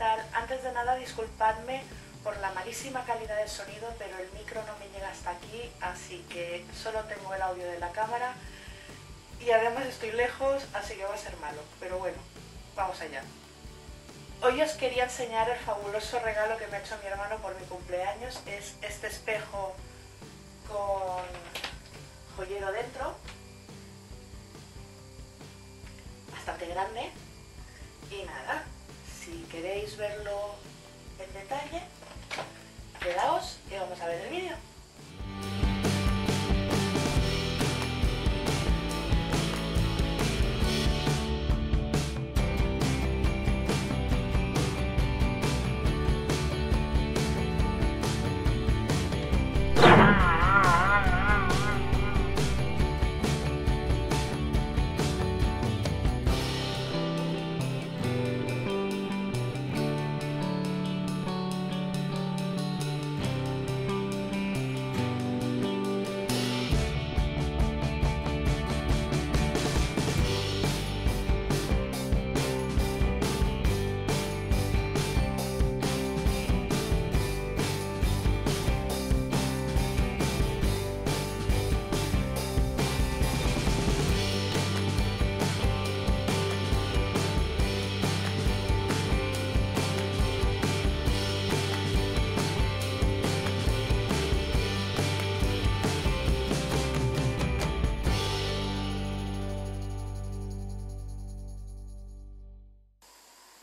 tal? Antes de nada, disculpadme por la malísima calidad del sonido, pero el micro no me llega hasta aquí, así que solo tengo el audio de la cámara y además estoy lejos, así que va a ser malo, pero bueno, vamos allá. Hoy os quería enseñar el fabuloso regalo que me ha hecho mi hermano por mi cumpleaños. Es este espejo con joyero dentro, bastante grande, y nada, si queréis verlo en detalle, quedaos y vamos a ver el vídeo.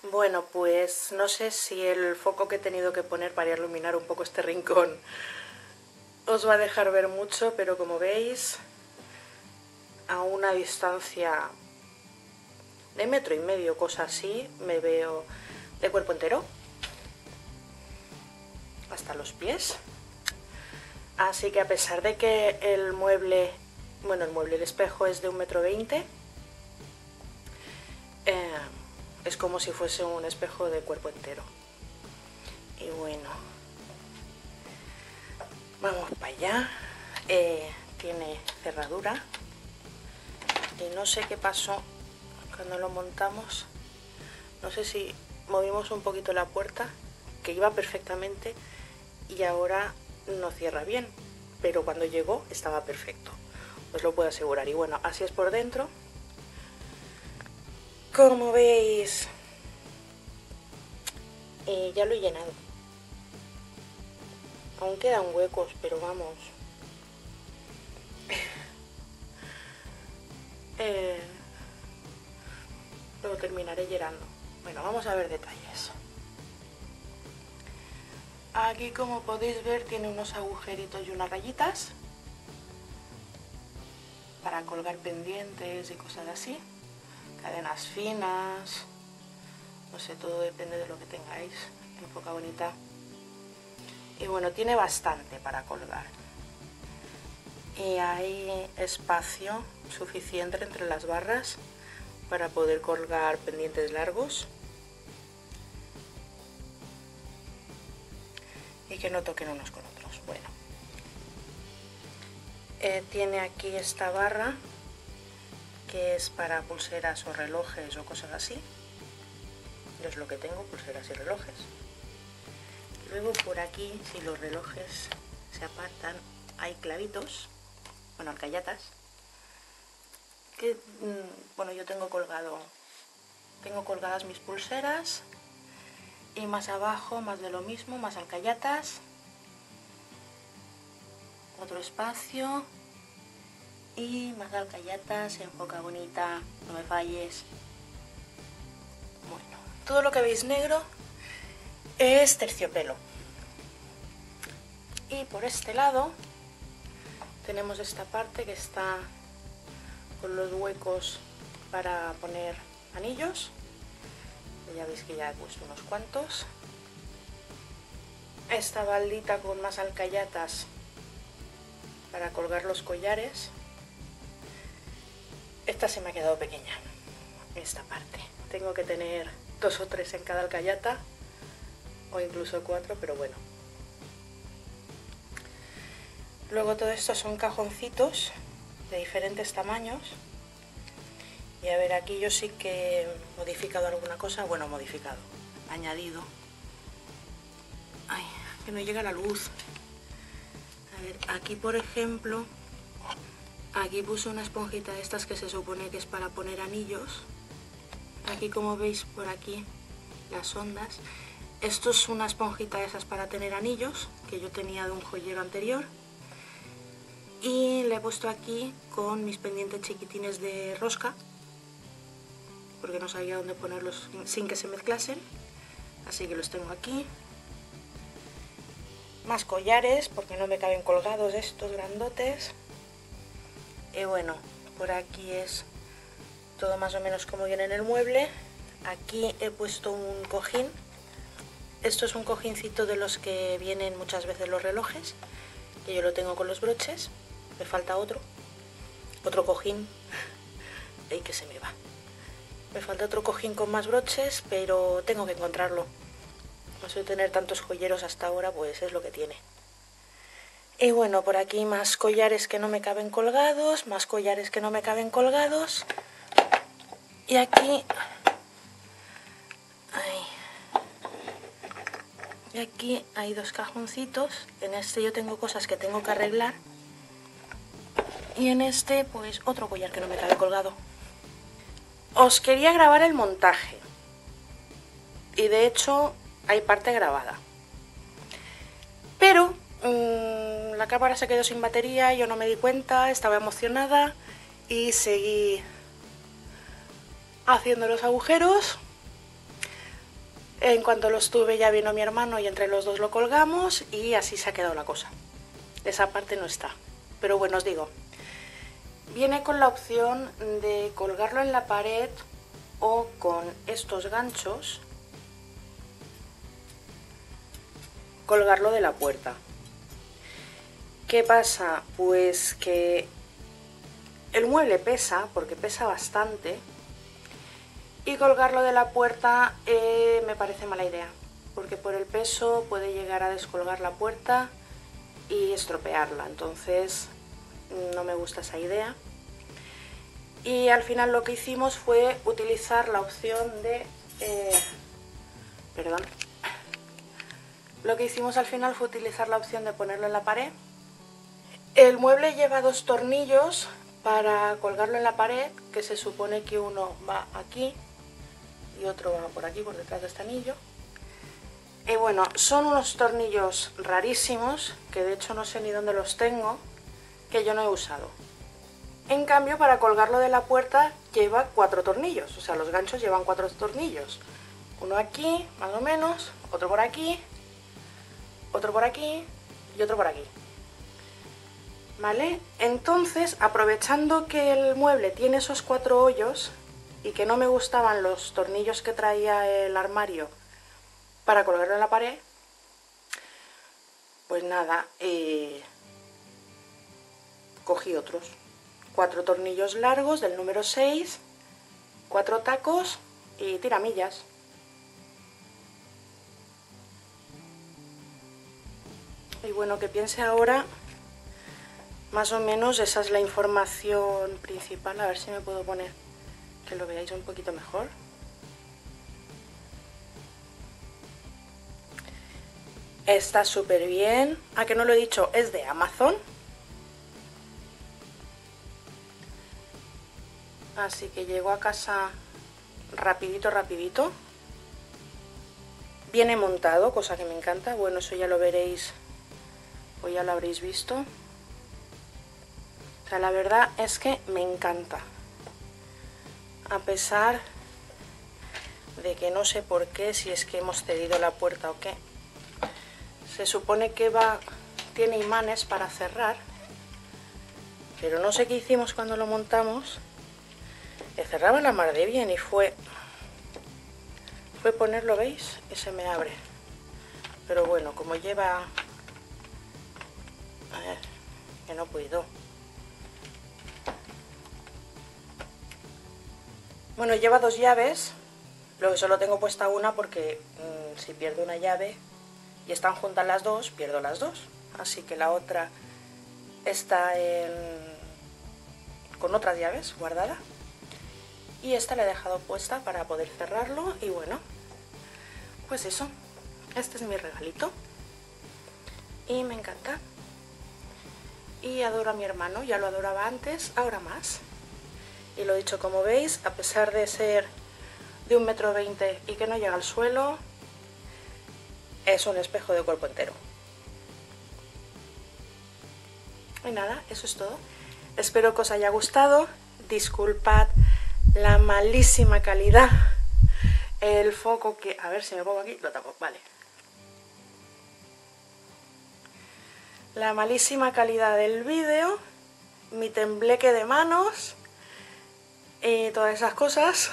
Bueno, pues no sé si el foco que he tenido que poner para iluminar un poco este rincón os va a dejar ver mucho, pero como veis, a una distancia de 1,5 metros, cosa así, me veo de cuerpo entero, hasta los pies. Así que a pesar de que el espejo es de 1,20 metros, es como si fuese un espejo de cuerpo entero. Y bueno, vamos para allá. Tiene cerradura. Y no sé qué pasó cuando lo montamos. No sé si movimos un poquito la puerta, que iba perfectamente, y ahora no cierra bien. Pero cuando llegó estaba perfecto, os lo puedo asegurar. Y bueno, así es por dentro. Como veis, ya lo he llenado. Aún quedan huecos, pero vamos. Lo terminaré llenando. Bueno, vamos a ver detalles. Aquí, como podéis ver, tiene unos agujeritos y unas rayitas para colgar pendientes y cosas así. Cadenas finas, no sé, todo depende de lo que tengáis, en poca bonita. Y bueno, tiene bastante para colgar y hay espacio suficiente entre las barras para poder colgar pendientes largos y que no toquen unos con otros. Bueno, tiene aquí esta barra que es para pulseras o relojes o cosas así. Yo es lo que tengo, pulseras y relojes. Luego por aquí, si los relojes se apartan, hay clavitos, bueno, alcayatas, que, bueno, yo tengo colgadas mis pulseras, y más abajo más de lo mismo, más alcayatas, otro espacio y más alcayatas, en poca bonita, no me falles. Bueno, todo lo que veis negro es terciopelo. Y por este lado tenemos esta parte que está con los huecos para poner anillos. Ya veis que ya he puesto unos cuantos. Esta baldita con más alcayatas para colgar los collares. Esta se me ha quedado pequeña, esta parte. Tengo que tener 2 o 3 en cada alcayata, o incluso 4, pero bueno. Luego todo esto son cajoncitos de diferentes tamaños. Y a ver, aquí yo sí que he modificado alguna cosa, bueno, modificado. añadido. Ay, que no llega la luz. A ver, aquí por ejemplo, aquí puse una esponjita de estas que se supone que es para poner anillos. Aquí como veis por aquí las ondas. Esto es una esponjita de esas para tener anillos, que yo tenía de un joyero anterior. Y le he puesto aquí con mis pendientes chiquitines de rosca, porque no sabía dónde ponerlos sin que se mezclasen. Así que los tengo aquí. Más collares, porque no me caben colgados estos grandotes. Y bueno, por aquí es todo más o menos como viene en el mueble. Aquí he puesto un cojín. Esto es un cojincito de los que vienen muchas veces los relojes, que yo lo tengo con los broches. Me falta otro cojín. Ay, que se me va. Me falta otro cojín con más broches, pero tengo que encontrarlo. No sé, tener tantos joyeros hasta ahora, pues es lo que tiene. Y bueno, por aquí más collares que no me caben colgados, más collares que no me caben colgados. Y aquí... Y aquí hay dos cajoncitos. En este yo tengo cosas que tengo que arreglar. Y en este, pues, otro collar que no me cabe colgado. Os quería grabar el montaje. Y de hecho, hay parte grabada. Pero la cámara se quedó sin batería, yo no me di cuenta, estaba emocionada. Y seguí haciendo los agujeros. En cuanto los tuve ya vino mi hermano y entre los dos lo colgamos y así se ha quedado la cosa. Esa parte no está. Pero bueno, os digo, viene con la opción de colgarlo en la pared o con estos ganchos colgarlo de la puerta. ¿Qué pasa? Pues que el mueble pesa, porque pesa bastante. Y colgarlo de la puerta me parece mala idea, porque por el peso puede llegar a descolgar la puerta y estropearla, entonces no me gusta esa idea. Y al final lo que hicimos fue utilizar la opción de... Lo que hicimos al final fue utilizar la opción de ponerlo en la pared. El mueble lleva dos tornillos para colgarlo en la pared, que se supone que uno va aquí y otro va por aquí, por detrás de este anillo. Y bueno, son unos tornillos rarísimos, que de hecho no sé ni dónde los tengo, que yo no he usado. En cambio, para colgarlo de la puerta lleva 4 tornillos, o sea, los ganchos llevan 4 tornillos. Uno aquí, más o menos, otro por aquí y otro por aquí. ¿Vale? Entonces, aprovechando que el mueble tiene esos 4 hoyos, y que no me gustaban los tornillos que traía el armario para colgarlo en la pared, pues nada, cogí otros. 4 tornillos largos del número 6, 4 tacos y tiramillas. Y bueno, que piense ahora, más o menos esa es la información principal, a ver si me puedo poner... que lo veáis un poquito mejor. Está súper bien. ¿A que no lo he dicho? Es de Amazon. Así que llegó a casa rapidito, rapidito. Viene montado, cosa que me encanta. Bueno, eso ya lo veréis o ya lo habréis visto. O sea, la verdad es que me encanta. A pesar de que no sé por qué, si es que hemos cedido la puerta o qué. Se supone que tiene imanes para cerrar, pero no sé qué hicimos cuando lo montamos. Le cerraban la mar de bien y fue ponerlo, ¿veis? Y se me abre. Pero bueno, como lleva... A ver, que no puedo. Bueno, lleva 2 llaves, lo que solo tengo puesta una porque si pierdo una llave y están juntas las dos, pierdo las dos. Así que la otra está con otras llaves guardada y esta la he dejado puesta para poder cerrarlo. Y bueno, pues eso, este es mi regalito y me encanta. Y adoro a mi hermano, ya lo adoraba antes, ahora más. Y lo dicho, como veis, a pesar de ser de 1,20 m y que no llega al suelo, es un espejo de cuerpo entero. Y nada, eso es todo. Espero que os haya gustado. Disculpad la malísima calidad. El foco que... A ver si me pongo aquí, lo tapo, vale. La malísima calidad del vídeo, mi tembleque de manos y todas esas cosas.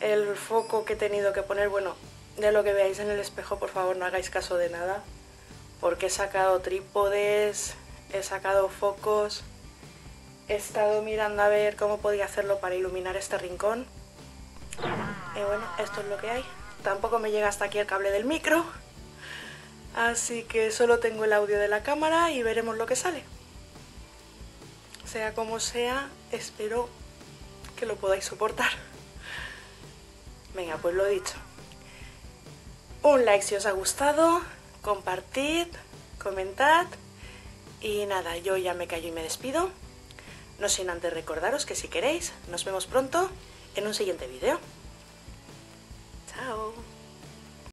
El foco que he tenido que poner, bueno, de lo que veáis en el espejo, por favor, no hagáis caso de nada. Porque he sacado trípodes, he sacado focos, he estado mirando a ver cómo podía hacerlo para iluminar este rincón. Y bueno, esto es lo que hay. Tampoco me llega hasta aquí el cable del micro. Así que solo tengo el audio de la cámara y veremos lo que sale. Sea como sea, espero que lo podáis soportar. Venga, pues lo dicho. Un like si os ha gustado, compartid, comentad. Y nada, yo ya me callo y me despido. No sin antes recordaros que si queréis, nos vemos pronto en un siguiente vídeo. ¡Chao!